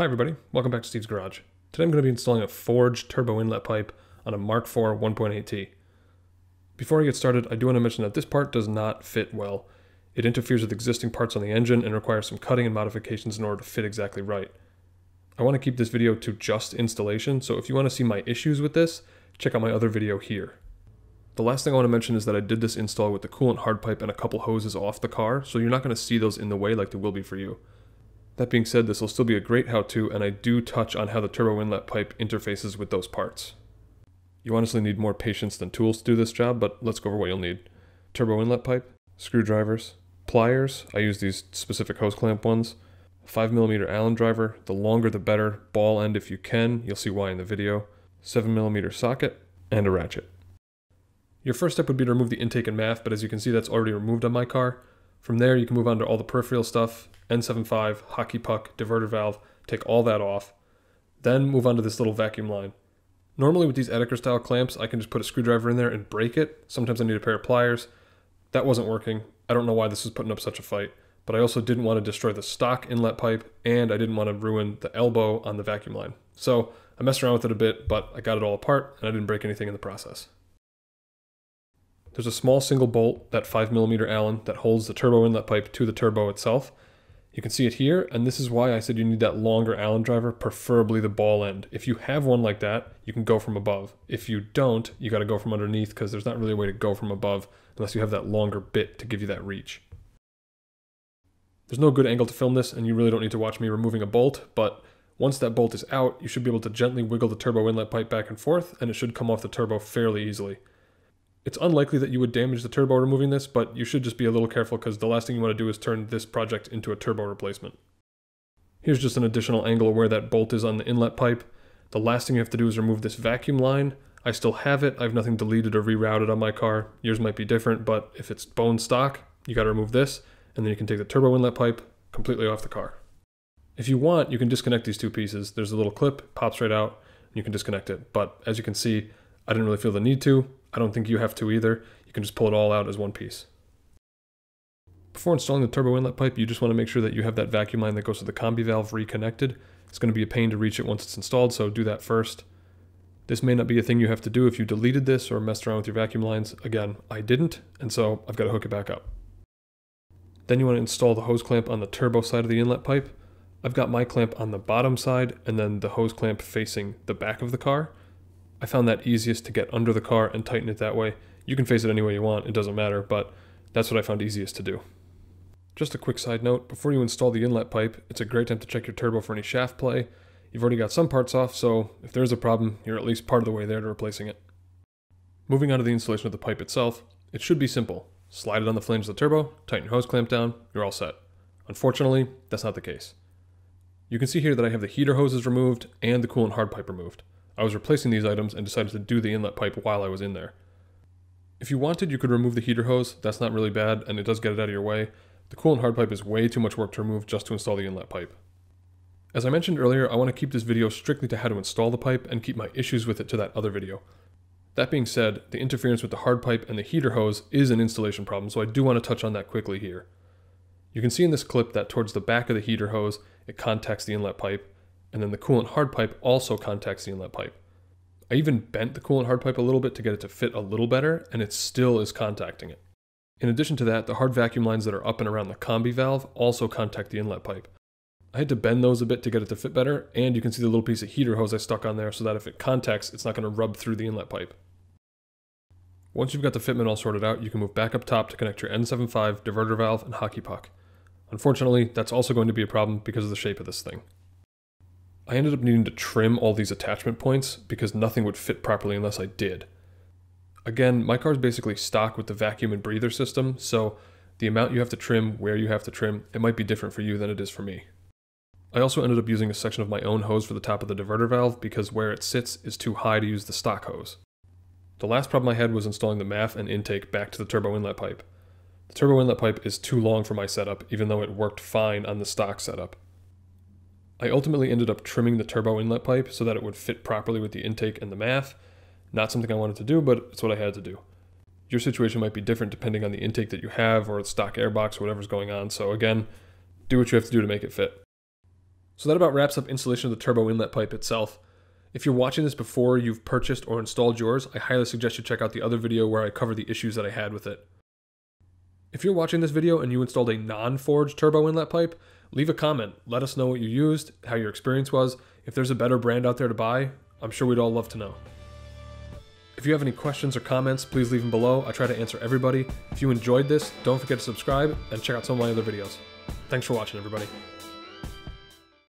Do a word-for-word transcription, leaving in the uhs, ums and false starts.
Hi everybody, welcome back to Steve's Garage. Today I'm going to be installing a Forge turbo inlet pipe on a Mark four one point eight T. Before I get started, I do want to mention that this part does not fit well. It interferes with existing parts on the engine and requires some cutting and modifications in order to fit exactly right. I want to keep this video to just installation, so if you want to see my issues with this, check out my other video here. The last thing I want to mention is that I did this install with the coolant hard pipe and a couple hoses off the car, so you're not going to see those in the way like they will be for you. That being said, this will still be a great how-to, and I do touch on how the turbo inlet pipe interfaces with those parts. You honestly need more patience than tools to do this job, but let's go over what you'll need. Turbo inlet pipe, screwdrivers, pliers, I use these specific hose clamp ones, five millimeter Allen driver, the longer the better, ball end if you can, you'll see why in the video, seven millimeter socket, and a ratchet. Your first step would be to remove the intake and M A F, but as you can see that's already removed on my car. From there, you can move on to all the peripheral stuff, N seventy-five, hockey puck, diverter valve, take all that off. Then move on to this little vacuum line. Normally with these Etiker style clamps, I can just put a screwdriver in there and break it. Sometimes I need a pair of pliers. That wasn't working. I don't know why this was putting up such a fight, but I also didn't want to destroy the stock inlet pipe, and I didn't want to ruin the elbow on the vacuum line. So I messed around with it a bit, but I got it all apart and I didn't break anything in the process. There's a small single bolt, that five millimeter Allen, that holds the turbo inlet pipe to the turbo itself. You can see it here, and this is why I said you need that longer Allen driver, preferably the ball end. If you have one like that, you can go from above. If you don't, you gotta go from underneath because there's not really a way to go from above unless you have that longer bit to give you that reach. There's no good angle to film this, and you really don't need to watch me removing a bolt, but once that bolt is out, you should be able to gently wiggle the turbo inlet pipe back and forth, and it should come off the turbo fairly easily. It's unlikely that you would damage the turbo removing this, but you should just be a little careful because the last thing you want to do is turn this project into a turbo replacement. Here's just an additional angle of where that bolt is on the inlet pipe. The last thing you have to do is remove this vacuum line. I still have it, I have nothing deleted or rerouted on my car. Yours might be different, but if it's bone stock, you got to remove this, and then you can take the turbo inlet pipe completely off the car. If you want, you can disconnect these two pieces. There's a little clip, pops right out, and you can disconnect it, but as you can see, I didn't really feel the need to. I don't think you have to either. You can just pull it all out as one piece. Before installing the turbo inlet pipe, you just want to make sure that you have that vacuum line that goes to the combi valve reconnected. It's going to be a pain to reach it once it's installed, so do that first. This may not be a thing you have to do if you deleted this or messed around with your vacuum lines. Again, I didn't, and so I've got to hook it back up. Then you want to install the hose clamp on the turbo side of the inlet pipe. I've got my clamp on the bottom side and then the hose clamp facing the back of the car. I found that easiest to get under the car and tighten it that way. You can face it any way you want, it doesn't matter, but that's what I found easiest to do. Just a quick side note, before you install the inlet pipe, it's a great time to check your turbo for any shaft play. You've already got some parts off, so if there's a problem, you're at least part of the way there to replacing it. Moving on to the installation of the pipe itself, it should be simple. Slide it on the flange of the turbo, tighten your hose clamp down, you're all set. Unfortunately, that's not the case. You can see here that I have the heater hoses removed and the coolant hard pipe removed. I was replacing these items and decided to do the inlet pipe while I was in there. If you wanted, you could remove the heater hose, that's not really bad, and it does get it out of your way. The coolant hard pipe is way too much work to remove just to install the inlet pipe. As I mentioned earlier, I want to keep this video strictly to how to install the pipe and keep my issues with it to that other video. That being said, the interference with the hard pipe and the heater hose is an installation problem, so I do want to touch on that quickly here. You can see in this clip that towards the back of the heater hose, it contacts the inlet pipe. And then the coolant hard pipe also contacts the inlet pipe. I even bent the coolant hard pipe a little bit to get it to fit a little better, and it still is contacting it. In addition to that, the hard vacuum lines that are up and around the combi valve also contact the inlet pipe. I had to bend those a bit to get it to fit better, and you can see the little piece of heater hose I stuck on there so that if it contacts, it's not going to rub through the inlet pipe. Once you've got the fitment all sorted out, you can move back up top to connect your N seventy-five, diverter valve, and hockey puck. Unfortunately, that's also going to be a problem because of the shape of this thing. I ended up needing to trim all these attachment points because nothing would fit properly unless I did. Again, my car is basically stock with the vacuum and breather system, so the amount you have to trim, where you have to trim, it might be different for you than it is for me. I also ended up using a section of my own hose for the top of the diverter valve because where it sits is too high to use the stock hose. The last problem I had was installing the M A F and intake back to the turbo inlet pipe. The turbo inlet pipe is too long for my setup, even though it worked fine on the stock setup. I ultimately ended up trimming the turbo inlet pipe so that it would fit properly with the intake and the M A F. Not something I wanted to do, but it's what I had to do. Your situation might be different depending on the intake that you have or the stock airbox or whatever's going on, so again, do what you have to do to make it fit. So that about wraps up installation of the turbo inlet pipe itself. If you're watching this before you've purchased or installed yours, I highly suggest you check out the other video where I cover the issues that I had with it. If you're watching this video and you installed a non-Forge turbo inlet pipe, leave a comment. Let us know what you used, how your experience was. If there's a better brand out there to buy, I'm sure we'd all love to know. If you have any questions or comments, please leave them below. I try to answer everybody. If you enjoyed this, don't forget to subscribe and check out some of my other videos. Thanks for watching, everybody.